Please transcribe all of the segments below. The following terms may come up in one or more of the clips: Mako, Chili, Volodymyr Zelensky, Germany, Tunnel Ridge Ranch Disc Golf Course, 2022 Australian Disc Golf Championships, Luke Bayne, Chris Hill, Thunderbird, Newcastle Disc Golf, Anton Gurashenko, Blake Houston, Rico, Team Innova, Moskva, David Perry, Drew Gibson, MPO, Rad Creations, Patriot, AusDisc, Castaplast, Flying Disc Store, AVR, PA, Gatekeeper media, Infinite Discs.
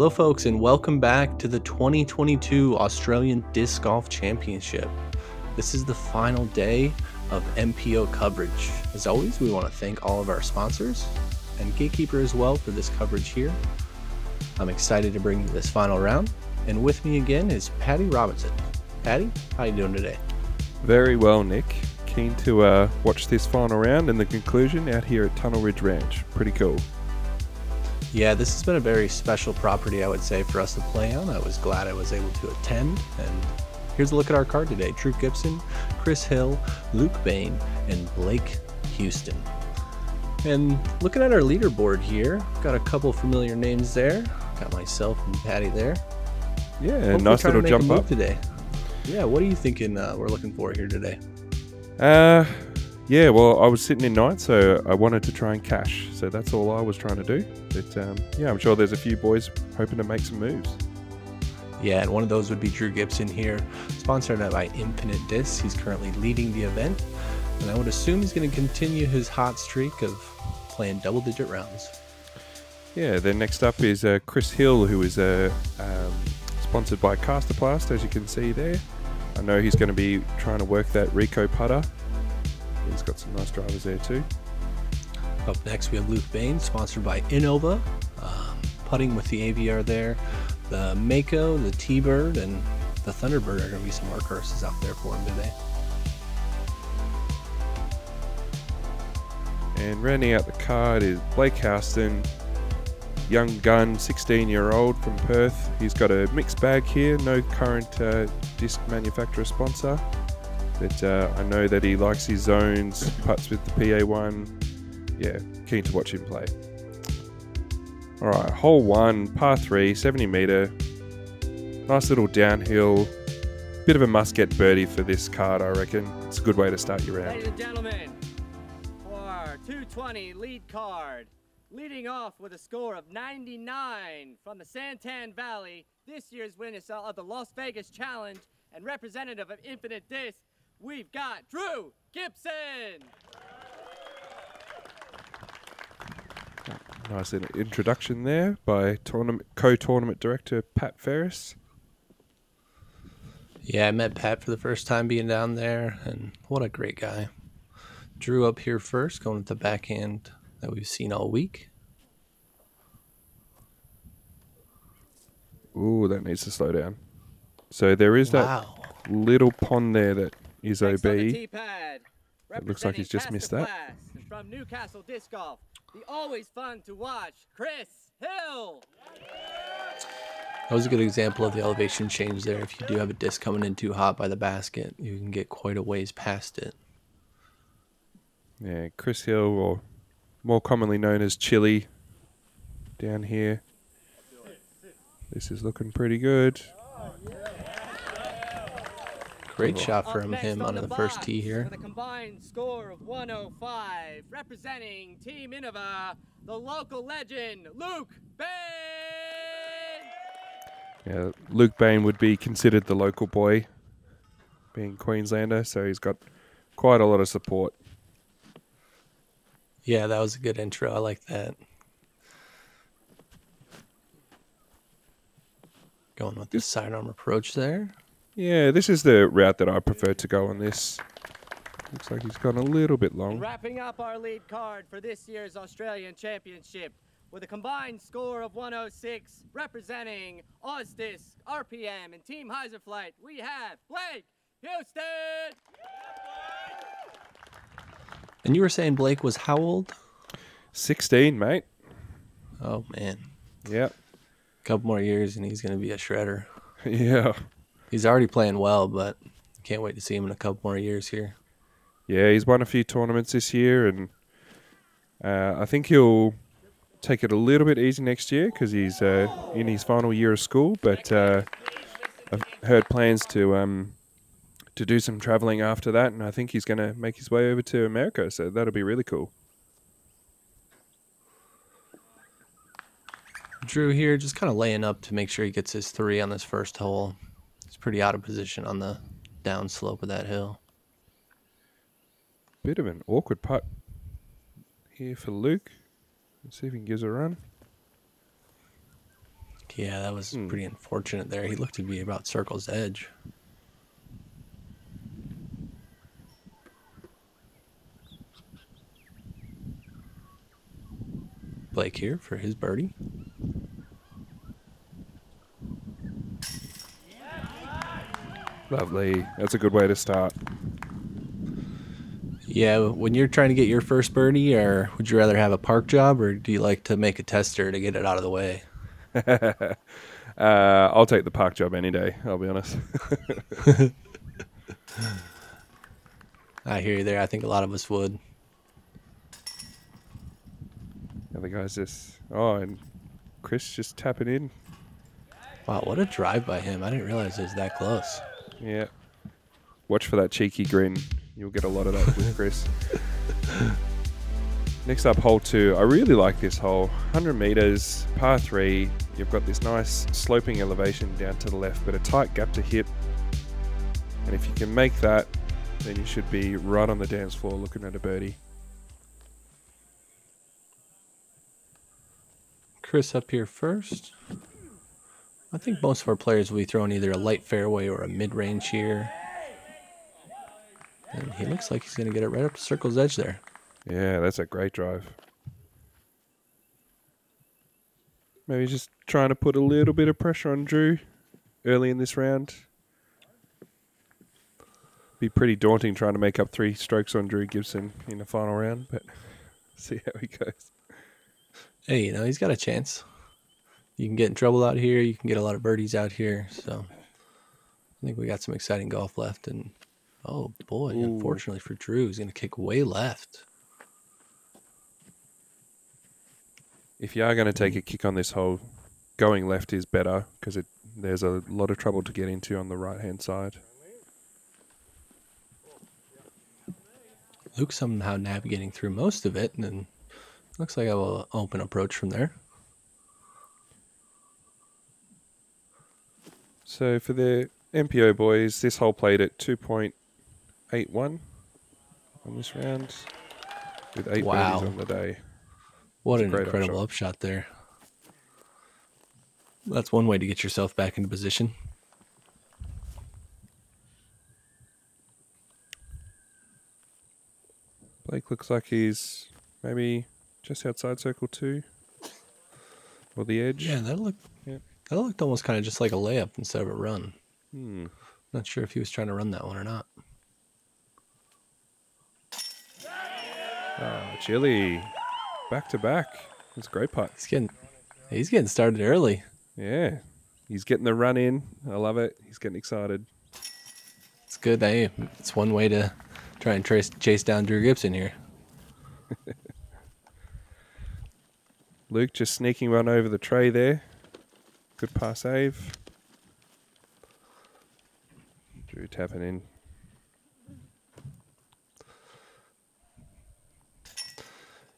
Hello folks, and welcome back to the 2022 Australian Disc Golf Championship. This is the final day of MPO coverage. As always, we want to thank all of our sponsors and Gatekeeper as well for this coverage here. I'm excited to bring you this final round, and with me again is Paddy Robinson. Paddy, how are you doing today? Very well, Nick. Keen to watch this final round and the conclusion out here at Tunnel Ridge Ranch. Pretty cool. Yeah, this has been a very special property, I would say, for us to play on. I was glad I was able to attend. And here's a look at our card today. Drew Gibson, Chris Hill, Luke Bayne, and Blake Houston. And looking at our leaderboard here, got a couple familiar names there. Got myself and Patty there. Yeah, hopefully nice little jump up today. Yeah, what are you thinking we're looking for here today? Yeah, well, I was sitting in ninth, so I wanted to try and cash. So that's all I was trying to do. But yeah, I'm sure there's a few boys hoping to make some moves. Yeah, and one of those would be Drew Gibson here, sponsored by Infinite Discs. He's currently leading the event, and I would assume he's going to continue his hot streak of playing double-digit rounds. Yeah, then next up is Chris Hill, who is sponsored by Castaplast, as you can see there. I know he's going to be trying to work that Rico putter. He's got some nice drivers there too. Up next we have Luke Bayne, sponsored by Innova, putting with the AVR there. The Mako, the T-Bird, and the Thunderbird are going to be some workhorses out there for him today. And rounding out the card is Blake Houston, young gun, 16-year-old from Perth. He's got a mixed bag here, no current disc manufacturer sponsor. But I know that he likes his zones, putts with the PA one. Yeah, keen to watch him play. All right, hole one, par three, 70 meter. Nice little downhill. Bit of a must-get birdie for this card, I reckon. It's a good way to start your round. Ladies and gentlemen, for 220 lead card, leading off with a score of 99 from the Santan Valley, this year's winner of the Las Vegas Challenge and representative of Infinite Disc, we've got Drew Gibson. Nice little introduction there by co-tournament director Pat Ferris. Yeah, I met Pat for the first time being down there, and what a great guy. Drew up here first, going at the backhand that we've seen all week. Ooh, that needs to slow down. So there is that little pond there that is OB. It looks like he's just missed that. From Newcastle Disc Golf, the always fun to watch Chris Hill. That was a good example of the elevation change there. If you do have a disc coming in too hot by the basket, you can get quite a ways past it. Yeah, Chris Hill, or more commonly known as Chili, down here. This is looking pretty good. Great shot from him on the first tee here. With a combined score of 105, representing Team Innova, the local legend, Luke Bayne! Yeah, Luke Bayne would be considered the local boy, being Queenslander, so he's got quite a lot of support. Yeah, that was a good intro. I like that. Going with the sidearm approach there. Yeah, this is the route that I prefer to go on this. Looks like he's gone a little bit long. And wrapping up our lead card for this year's Australian Championship with a combined score of 106, representing AusDisc, RPM, and Team Hyzerflight, we have Blake Houston! And you were saying Blake was how old? 16, mate. Oh, man. Yeah. A couple more years and he's going to be a shredder. Yeah. He's already playing well, but can't wait to see him in a couple more years here. Yeah, he's won a few tournaments this year, and I think he'll take it a little bit easy next year because he's in his final year of school. But I've heard plans to do some traveling after that, and I think he's going to make his way over to America, so that'll be really cool. Drew here just kind of laying up to make sure he gets his three on this first hole. Pretty out of position on the down slope of that hill. Bit of an awkward putt here for Luke. Let's see if he can give us a run. Yeah, that was pretty unfortunate there. He looked to be about circle's edge. Blake here for his birdie. Lovely. That's a good way to start. Yeah, when you're trying to get your first birdie, or would you rather have a park job, or do you like to make a tester to get it out of the way? I'll take the park job any day, I'll be honest. I hear you there. I think a lot of us would. The other guy's just... Oh, and Chris just tapping in. Wow, what a drive by him. I didn't realize it was that close. Yeah. Watch for that cheeky grin. You'll get a lot of that with Chris. Next up, hole 2. I really like this hole. 100 meters, par 3. You've got this nice sloping elevation down to the left, but a tight gap to hip. And if you can make that, then you should be right on the dance floor looking at a birdie. Chris up here first. I think most of our players will be throwing either a light fairway or a mid-range here. And he looks like he's going to get it right up to circle's edge there. Yeah, that's a great drive. Maybe just trying to put a little bit of pressure on Drew early in this round. Be pretty daunting trying to make up 3 strokes on Drew Gibson in the final round, but see how he goes. Hey, you know, he's got a chance. You can get in trouble out here. You can get a lot of birdies out here. So I think we got some exciting golf left. And, oh, boy, ooh, unfortunately for Drew, he's going to kick way left. If you are going to take a kick on this hole, going left is better because there's a lot of trouble to get into on the right-hand side. Luke somehow navigating through most of it, and then looks like I will open approach from there. So for the MPO boys, this hole played at 2.81 on this round with 8 wow, birdies on the day. What an incredible upshot there. That's one way to get yourself back into position. Blake looks like he's maybe just outside circle 2 or the edge. Yeah, that looked... Yeah. That looked almost kind of just like a layup instead of a run. Not sure if he was trying to run that one or not. Oh, Chili. Back to back. That's a great putt. He's getting started early. Yeah. He's getting the run in. I love it. He's getting excited. It's good. Hey, it's one way to try and chase down Drew Gibson here. Luke just sneaking one over the tray there. Good pass, save. Drew tapping in.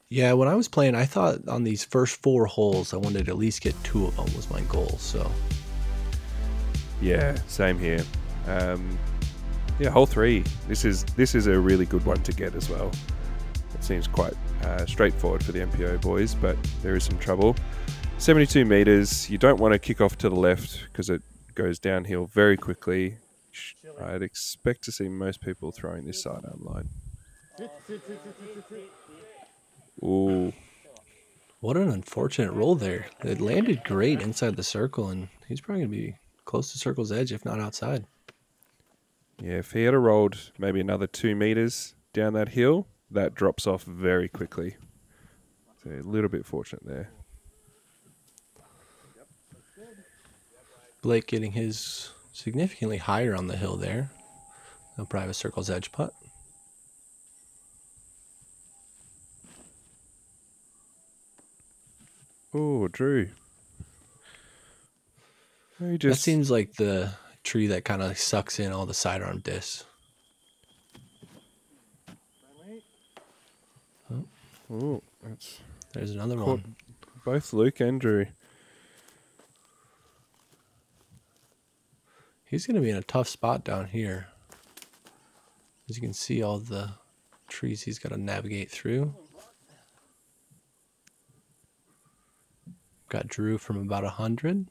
Yeah, when I was playing, I thought on these first 4 holes, I wanted to at least get 2 of them was my goal, so. Yeah, same here. Yeah, hole 3. This is a really good one to get as well. It seems quite straightforward for the MPO boys, but there is some trouble. 72 meters, you don't want to kick off to the left because it goes downhill very quickly. I'd expect to see most people throwing this sidearm line. Ooh. What an unfortunate roll there. It landed great inside the circle, and he's probably going to be close to circle's edge, if not outside. Yeah, if he had rolled maybe another 2 meters down that hill, that drops off very quickly. So a little bit fortunate there. Blake getting his significantly higher on the hill there. He'll probably have a circle's edge putt. Oh, Drew. That seems like the tree that kind of sucks in all the sidearm discs. Oh, ooh, there's another one. Both Luke and Drew. He's going to be in a tough spot down here. As you can see, all the trees he's got to navigate through. Got Drew from about 100.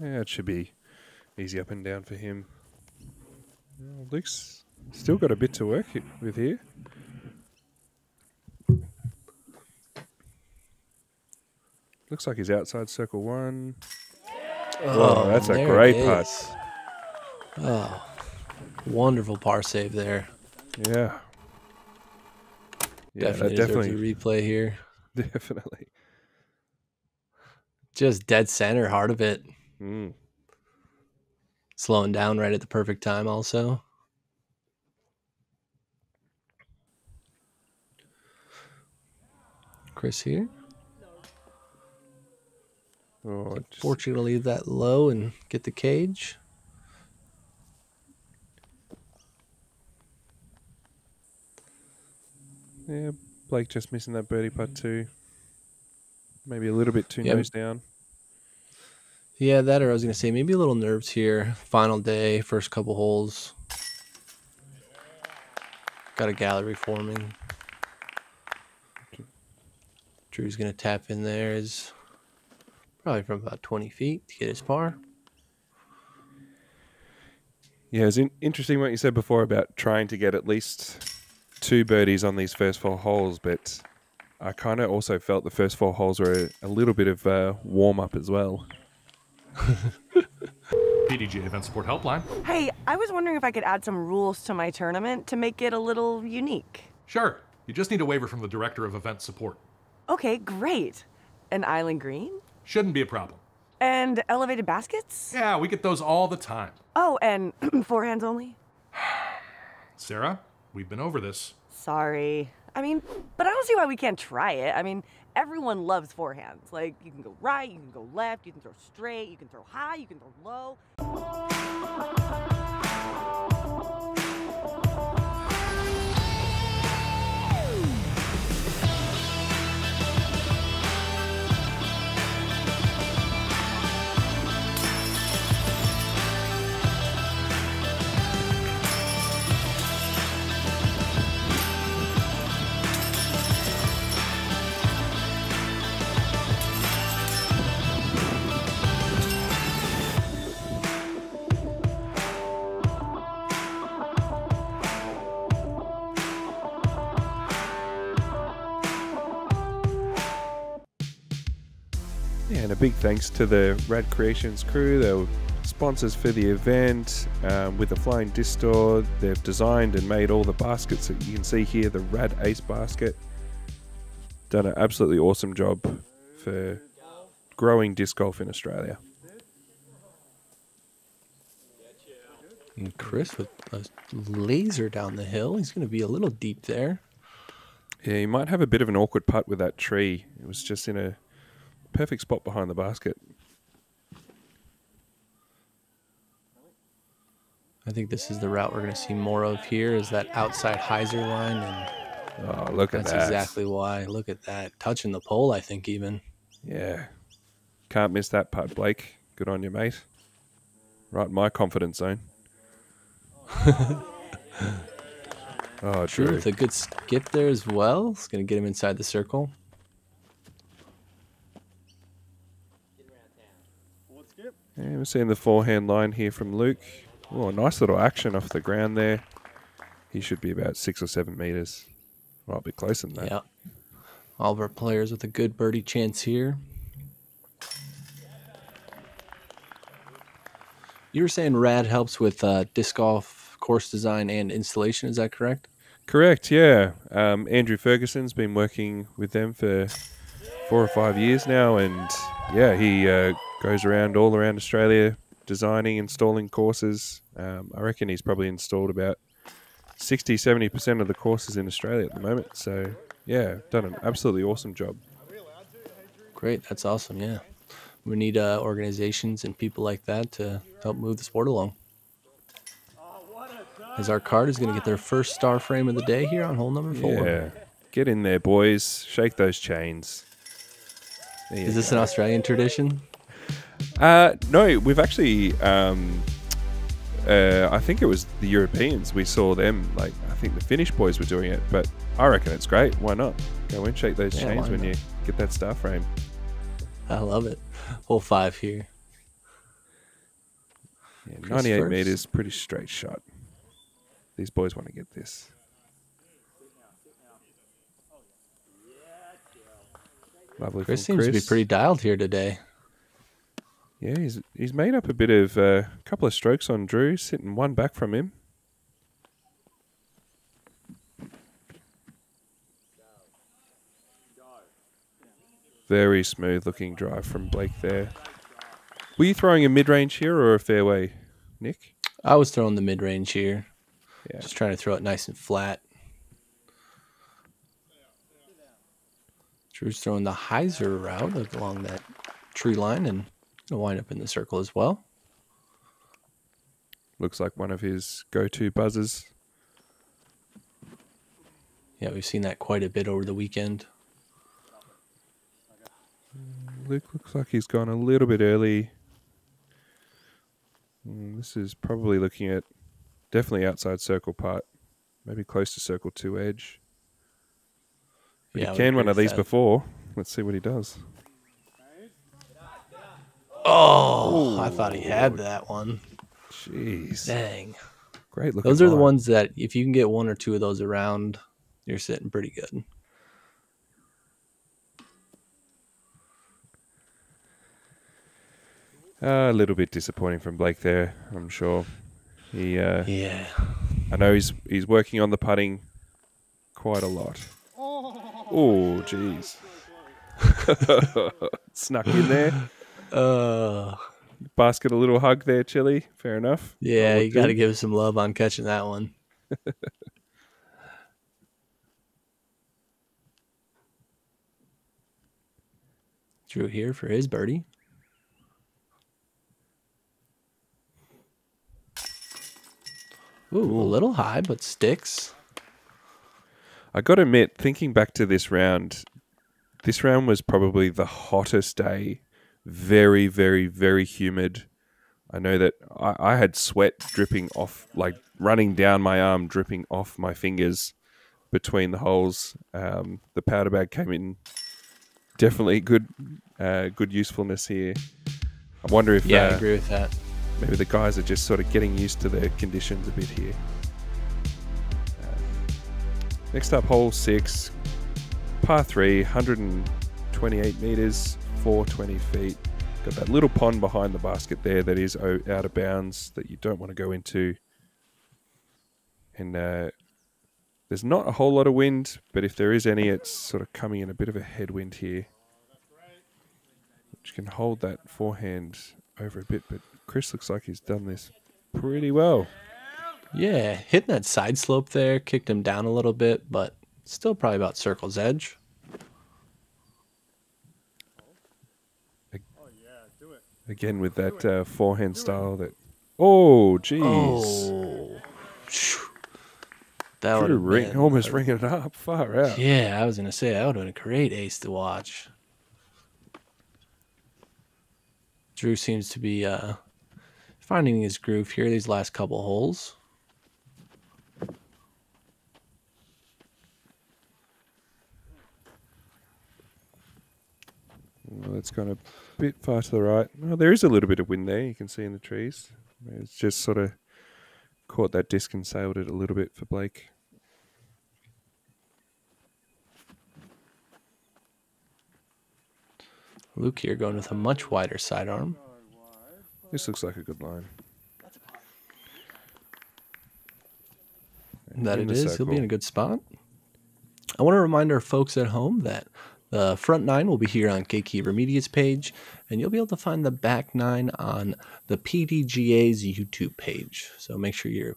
Yeah, it should be easy up and down for him. Luke's still got a bit to work with here. Looks like he's outside circle one. Oh, that's a great putt. Oh, wonderful par save there. Yeah. Yeah, definitely replay here. Definitely. Just dead center, heart of it. Mm. Slowing down right at the perfect time also. Chris here. Oh, fortunately, that low and get the cage. Yeah, Blake just missing that birdie putt too. Maybe a little bit too nose down. Yeah, that or I was going to say maybe a little nerves here. Final day, first couple holes. Got a gallery forming. Drew's going to tap in there. Probably from about 20 feet to get his par. Yeah, it's interesting what you said before about trying to get at least two birdies on these first four holes, but I kind of also felt the first four holes were a little bit of warm-up as well. PDG Event Support Helpline. Hey, I was wondering if I could add some rules to my tournament to make it a little unique. Sure. You just need a waiver from the Director of Event Support. Okay, great. An island green? Shouldn't be a problem. And elevated baskets? Yeah, we get those all the time. Oh, and forehands only? Sarah, we've been over this. Sorry. I mean, but I don't see why we can't try it. I mean, everyone loves forehands. Like, you can go right, you can go left, you can throw straight, you can throw high, you can throw low. And a big thanks to the Rad Creations crew. They were sponsors for the event. With the Flying Disc Store, they've designed and made all the baskets that you can see here, the Rad Ace Basket. Done an absolutely awesome job for growing disc golf in Australia. And Chris with a laser down the hill. He's going to be a little deep there. Yeah, you might have a bit of an awkward putt with that tree. It was just in a perfect spot behind the basket. I think this is the route we're going to see more of here, is that outside hyzer line. And oh, look at that. That's exactly why. Look at that. Touching the pole, I think, even. Yeah. Can't miss that putt, Blake. Good on you, mate. Right in my confidence zone. Oh, true. With a good skip there as well. It's going to get him inside the circle. Yeah, we're seeing the forehand line here from Luke. Oh, nice little action off the ground there. He should be about 6 or 7 meters. Might be closer than that. Yeah. All of our players with a good birdie chance here. You were saying Rad helps with disc golf course design and installation. Is that correct? Correct, yeah. Andrew Ferguson's been working with them for 4 or 5 years now, and yeah, he goes around all around Australia designing, installing courses. I reckon he's probably installed about 60–70% of the courses in Australia at the moment. So yeah, done an absolutely awesome job. Great, that's awesome. Yeah, we need organizations and people like that to help move the sport along. As our card is going to get their first star frame of the day here on hole number 4. Yeah, get in there, boys. Shake those chains. Is this an Australian tradition? No, we've actually, I think it was the Europeans. We saw them, like, I think the Finnish boys were doing it, but I reckon it's great. Why not? Go and shake those chains when you get that star frame. I love it. Hole 5 here. Yeah, 98 Ferris. Meters, pretty straight shot. These boys want to get this. Lovely. Chris seems to be pretty dialed here today. Yeah, he's made up a bit of couple of strokes on Drew, sitting one back from him. Very smooth looking drive from Blake there. Were you throwing a mid-range here or a fairway, Nick? I was throwing the mid-range here. Yeah. Just trying to throw it nice and flat. Drew's throwing the hyzer route along that tree line and it'll wind up in the circle as well. Looks like one of his go-to buzzers. Yeah, we've seen that quite a bit over the weekend. Luke looks like he's gone a little bit early. This is probably looking at definitely outside circle part, maybe close to circle two edge. But yeah, he canned one of these before. Let's see what he does. Oh, ooh, I thought he had that one. Jeez. Dang. Great looking. Those are the ones that if you can get one or two of those around, you're sitting pretty good. A little bit disappointing from Blake there, I'm sure. He, yeah. I know he's working on the putting quite a lot. Oh, jeez. Snuck in there. Basket a little hug there, Chili. Fair enough. Yeah, you got to give some love on catching that one. Drew here for his birdie. Ooh, a little high, but sticks. I got to admit, thinking back to this round was probably the hottest day. Very, very, very humid. I know that I had sweat dripping off, like running down my arm, dripping off my fingers between the holes. The powder bag came in. Definitely good, good usefulness here. I wonder if... Yeah, I agree with that. Maybe the guys are just sort of getting used to the conditions a bit here. Next up, hole 6, par 3, 128 meters, 420 feet. Got that little pond behind the basket there that is out of bounds that you don't want to go into. And there's not a whole lot of wind, but if there is any, it's sort of coming in a bit of a headwind here, which can hold that forehand over a bit, but Chris looks like he's done this pretty well. Yeah, hitting that side slope there, kicked him down a little bit, but still probably about circle's edge. Again with that forehand style that... Oh, jeez. Oh. That would ring, almost ringing it up, far out. Yeah, I was going to say, that would have been a great ace to watch. Drew seems to be... finding his groove here these last couple holes. Well, it's gone a bit far to the right. Well, there is a little bit of wind there, you can see in the trees. It's just sort of caught that disc and sailed it a little bit for Blake. Luke here going with a much wider sidearm. This looks like a good line. And that it is. He'll be in a good spot. I want to remind our folks at home that the front nine will be here on Gatekeeper Media's page, and you'll be able to find the back nine on the PDGA's YouTube page. So make sure you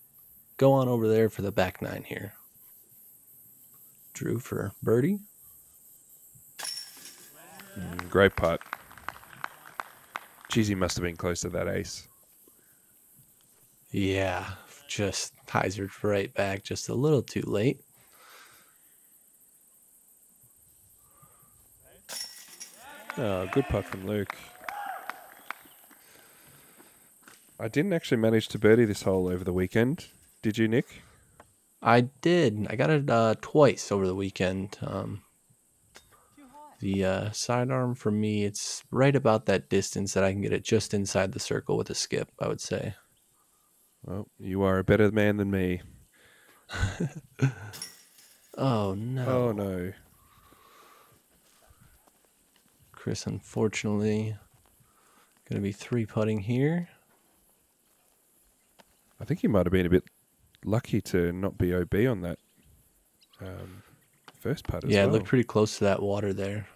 go on over there for the back nine here. Drew for birdie. Great putt. Jeez, he must have been close to that ace. Yeah, just hyzered right back just a little too late. Oh, good putt from Luke. I didn't actually manage to birdie this hole over the weekend. Did you, Nick? I did. I got it twice over the weekend. The sidearm for me, it's right about that distance that I can get it just inside the circle with a skip, I would say. Well, you are a better man than me. Oh, no. Oh, no. Chris, unfortunately, going to be three-putting here. I think he might have been a bit lucky to not be OB on that first putt as well. Yeah, it looked pretty close to that water there.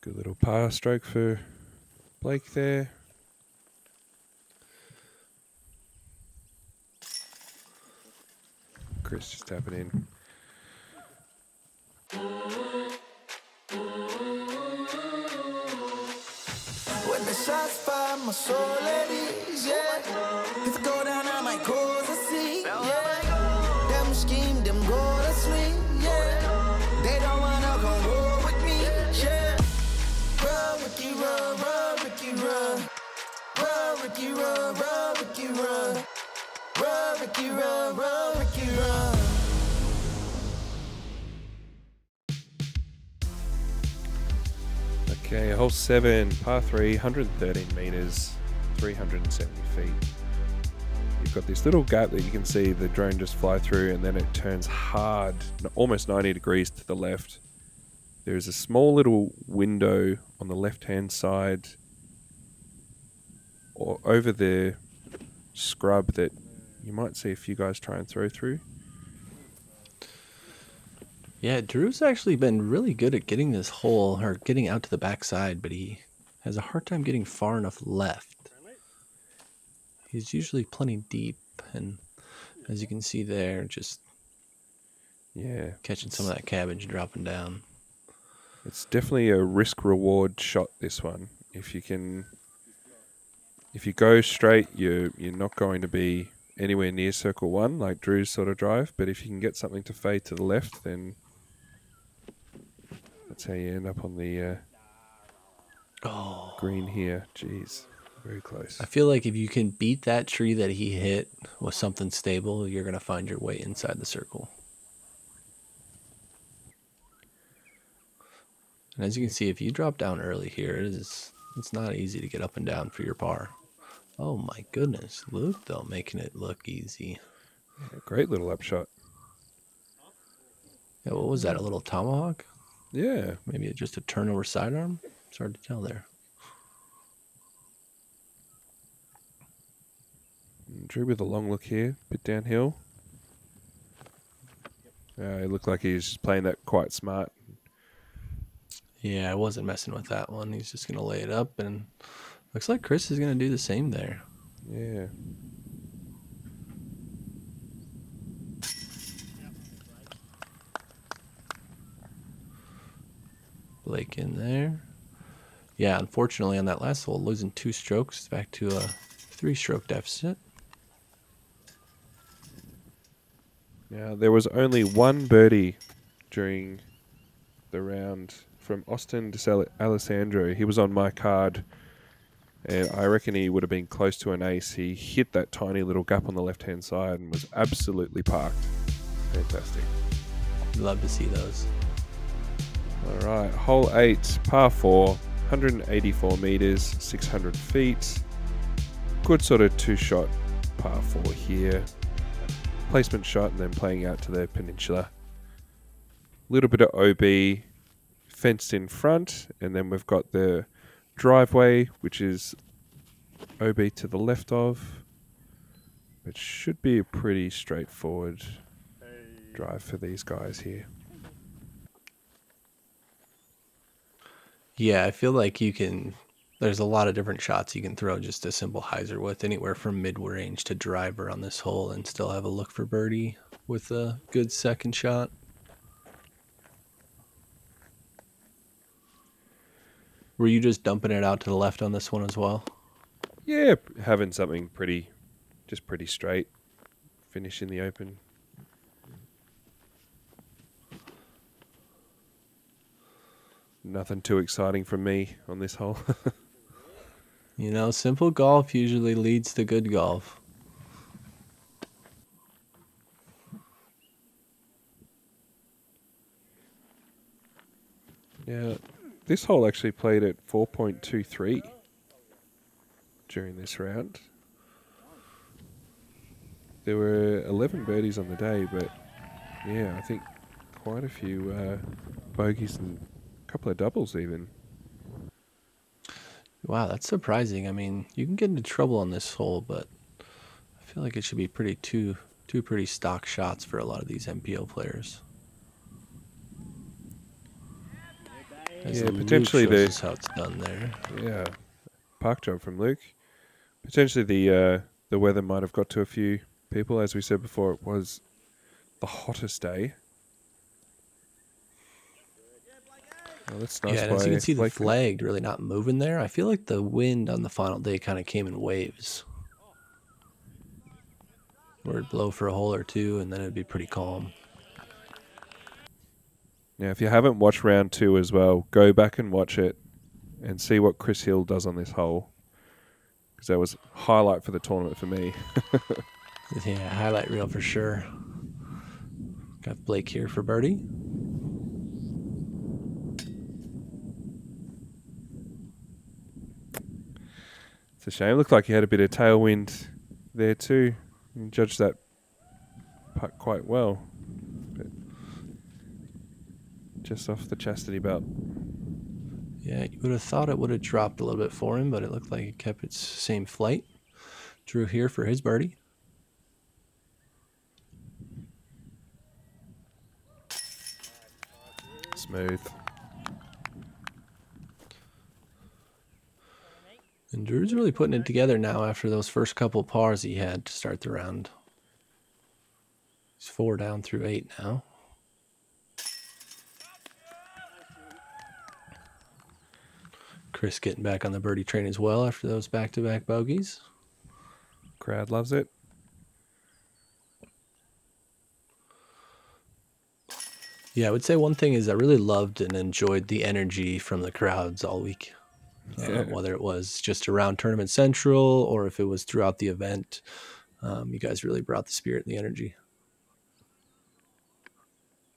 Good little par stroke for Blake there. Chris just tapping in. When the shots fire, my soul at ease, yeah. If I go down, I might cause a scene, yeah. Them scheme, them go to sleep, yeah. They don't wanna come roll with me, yeah. Roll, Ricky, roll, roll, Ricky, roll. Roll, Ricky, roll, roll, Ricky, roll. Roll, Ricky, roll, roll, Ricky, roll. Okay, hole 7, par 3, 113 metres, 370 feet. You've got this little gap that you can see the drone just fly through, and then it turns hard, almost 90 degrees to the left. There is a small little window on the left-hand side or over the scrub that you might see a few guys try and throw through. Yeah, Drew's actually been really good at getting this hole, or getting out to the backside, but he has a hard time getting far enough left. He's usually plenty deep, and as you can see there, just catching some of that cabbage dropping down. It's definitely a risk-reward shot, this one. If you can, if you go straight, you're not going to be anywhere near circle one, like Drew's sort of drive, but if you can get something to fade to the left, then that's how you end up on the green here. Jeez, very close. I feel like if you can beat that tree that he hit with something stable, you're going to find your way inside the circle. And as you can see, if you drop down early here, it's not easy to get up and down for your par. Oh my goodness, Luke, though, making it look easy. Yeah, great little upshot. Yeah, what was that, a little tomahawk? Yeah. Maybe just a turnover sidearm? It's hard to tell there. Drew with a long look here, bit downhill. It looked like he was just playing that quite smart. Yeah, I wasn't messing with that one. He's just going to lay it up, and looks like Chris is going to do the same there. Yeah. Blake in there. Yeah, unfortunately on that last hole, losing 2 strokes, back to a 3-stroke deficit. Now, there was only 1 birdie during the round from Austin D'Alessandro. He was on my card. And I reckon he would have been close to an ace. He hit that tiny little gap on the left-hand side and was absolutely parked. Fantastic. Love to see those. All right, hole 8, par 4, 184 metres, 600 feet. Good sort of two-shot par 4 here. Placement shot and then playing out to the peninsula. Little bit of OB fenced in front, and then we've got the driveway, which is OB to the left of. It should be a pretty straightforward drive for these guys here. Yeah, I feel like you can, there's a lot of different shots you can throw just a simple hyzer with, anywhere from mid-range to driver on this hole, and still have a look for birdie with a good second shot. Were you just dumping it out to the left on this one as well? Yeah, having something pretty, just pretty straight, finish in the open. Nothing too exciting from me on this hole. You know, simple golf usually leads to good golf. Now, this hole actually played at 4.23 during this round. There were 11 birdies on the day, but yeah, I think quite a few bogeys and a couple of doubles even. Wow, that's surprising. I mean, you can get into trouble on this hole, but I feel like it should be pretty two pretty stock shots for a lot of these MPO players. As yeah, potentially Luke shows us how it's done there. Yeah, park job from Luke. Potentially the weather might have got to a few people. As we said before, it was the hottest day. Oh, that's nice. Yeah, and as you can see, the flag really not moving there. I feel like the wind on the final day kind of came in waves, where it'd blow for a hole or two, and then it'd be pretty calm. Now, if you haven't watched round two as well, go back and watch it and see what Chris Hill does on this hole, because that was highlight for the tournament for me. Yeah, highlight reel for sure. Got Blake here for birdie. It's a shame. Looked like he had a bit of tailwind there too. You judged that putt quite well. Just off the chastity belt. Yeah, you would have thought it would have dropped a little bit for him, but it looked like it kept its same flight. Drew here for his birdie. Smooth. And Drew's really putting it together now after those first couple pars he had to start the round. He's 4 down through 8 now. Chris getting back on the birdie train as well after those back-to-back bogeys. Crowd loves it. Yeah, I would say one thing is I really loved and enjoyed the energy from the crowds all week. Yeah. Whether it was just around Tournament Central or if it was throughout the event, you guys really brought the spirit and the energy.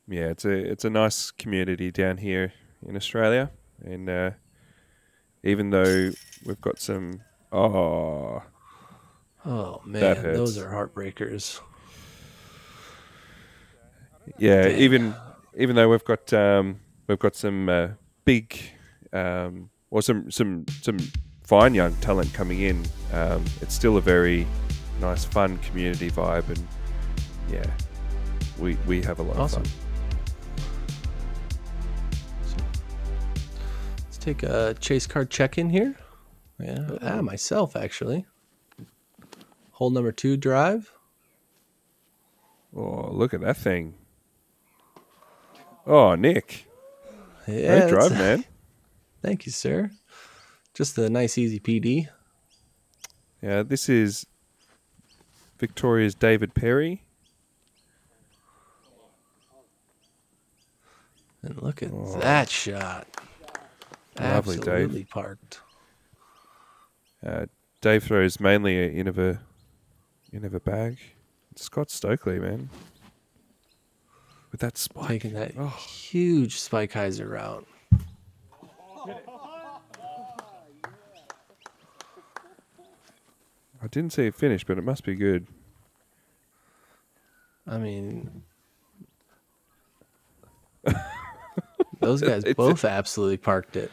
Yeah, it's a nice community down here in Australia. And even though we've got some... Oh, man, those are heartbreakers. Yeah, damn. even though we've got some big or some fine young talent coming in, it's still a very nice, fun community vibe, and yeah, we have a lot awesome. Of fun. Take a chase card check-in here. Yeah, myself, actually. Hole number 2 drive. Oh, look at that thing. Oh, Nick. Yeah, great drive, man. Thank you, sir. Just a nice, easy PD. Yeah, this is Victoria's David Perry. And look at that shot. Lovely, absolutely Dave. Parked. Dave throws mainly in of a bag. It's Scott Stokely, man. With that spike. Taking that huge Spike Hyzer route. I didn't see it finish, but it must be good. I mean... Those guys both absolutely parked it.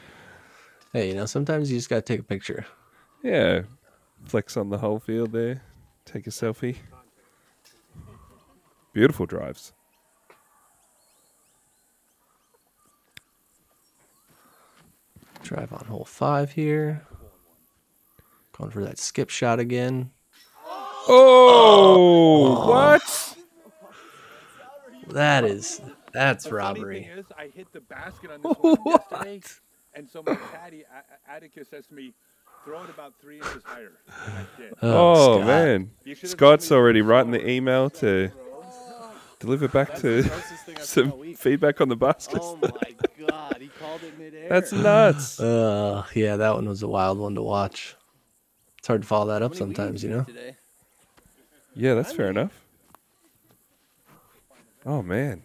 Hey, you know, sometimes you just got to take a picture. Yeah. Flex on the whole field there. Take a selfie. Beautiful drives. Drive on hole 5 here. Going for that skip shot again. Oh! What? That's robbery. Is, I hit the basket on this one yesterday. And so my caddy, Atticus, says to me, throw it about 3 inches higher. And I did. Oh, Scott. Man. Scott's already writing the email to deliver back to some feedback on the basket. Oh, my God. He called it midair. That's nuts. Yeah, that one was a wild one to watch. It's hard to follow that up sometimes, you know? Today? Yeah, that's fair enough. Oh, man.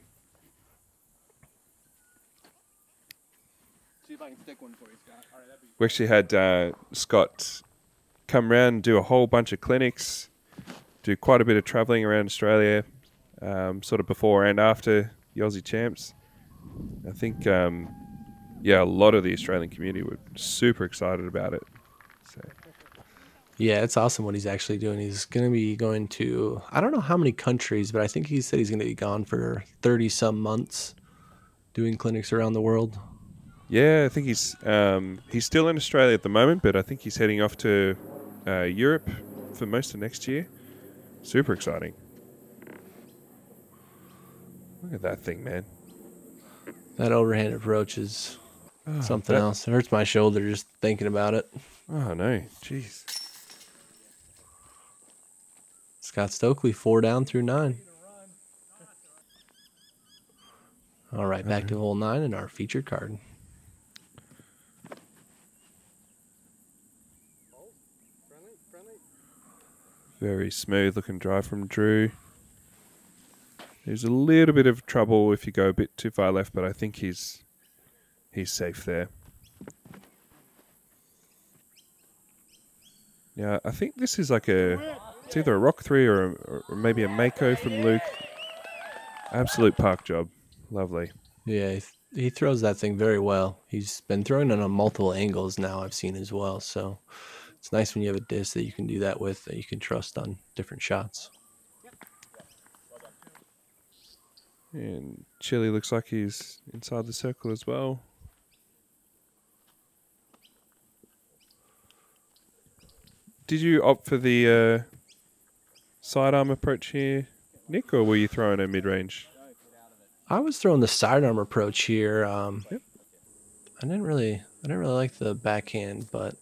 stick one for you, Scott. All right, that'd be we actually had Scott come around and do a whole bunch of clinics, do quite a bit of travelling around Australia, sort of before and after the Aussie Champs. I think, yeah, a lot of the Australian community were super excited about it. So. Yeah, it's awesome what he's actually doing. He's going to be going to, I don't know how many countries, but I think he said he's going to be gone for 30-some months doing clinics around the world. Yeah, I think he's still in Australia at the moment, but I think he's heading off to Europe for most of next year. Super exciting. Look at that thing, man. That overhand approach is something else. It hurts my shoulder just thinking about it. Oh, no. Jeez. Scott Stokely, 4 down through 9. All right, back to hole 9 in our featured card. Very smooth looking drive from Drew. There's a little bit of trouble if you go a bit too far left, but I think he's safe there. Yeah, I think this is like a, it's either a Rock 3 or maybe a Mako from Luke. Absolute park job. Lovely. Yeah, he throws that thing very well. He's been throwing it on multiple angles now, I've seen as well. So it's nice when you have a disc that you can do that with, that you can trust on different shots. And Chili looks like he's inside the circle as well. Did you opt for the sidearm approach here, Nick, or were you throwing a mid-range? I was throwing the sidearm approach here. Yep. I didn't really like the backhand, but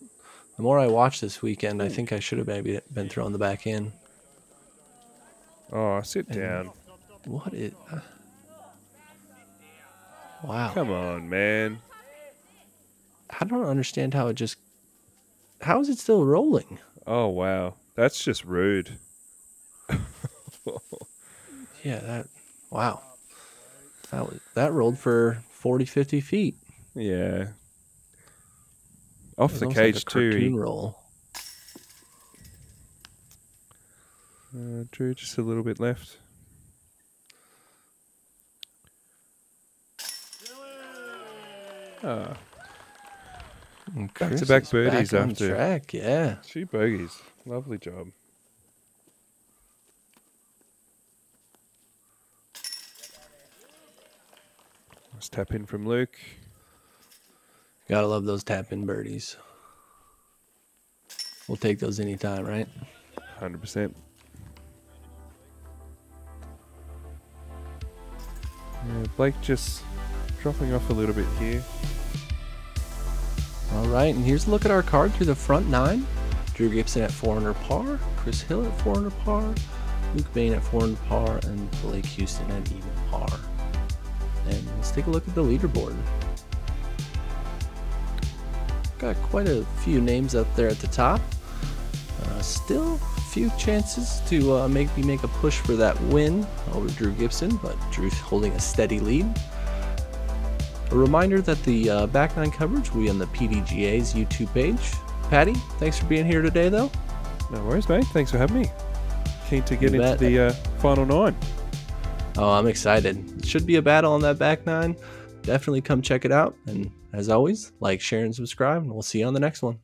the more I watched this weekend, I think I should have maybe been throwing the backhand. Oh, sit down. What is? Wow. Come on, man. I don't understand how it just... How is it still rolling? Oh, wow. That's just rude. Yeah, that... Wow. That rolled for 40, 50 feet. Yeah. Off the cage, too. It was almost like a cartoon roll. Drew, just a little bit left. Oh. Back-to-back birdies back after track, yeah. 2 bogeys. Lovely job. Let's tap in from Luke. Gotta love those tap-in birdies. We'll take those anytime, right? 100%. Yeah, Blake just dropping off a little bit here. All right, and here's a look at our card through the front 9. Drew Gibson at 4 under par, Chris Hill at 4 under par, Luke Bayne at 4 under par, and Blake Houston at even par. And let's take a look at the leaderboard. Got quite a few names up there at the top. Still a few chances to make a push for that win over Drew Gibson, but Drew's holding a steady lead. A reminder that the back 9 coverage will be on the PDGA's YouTube page. Paddy, thanks for being here today, though. No worries, mate. Thanks for having me. Keen to get into the final 9. Oh, I'm excited. It should be a battle on that back 9. Definitely come check it out. And as always, like, share, and subscribe. And we'll see you on the next one.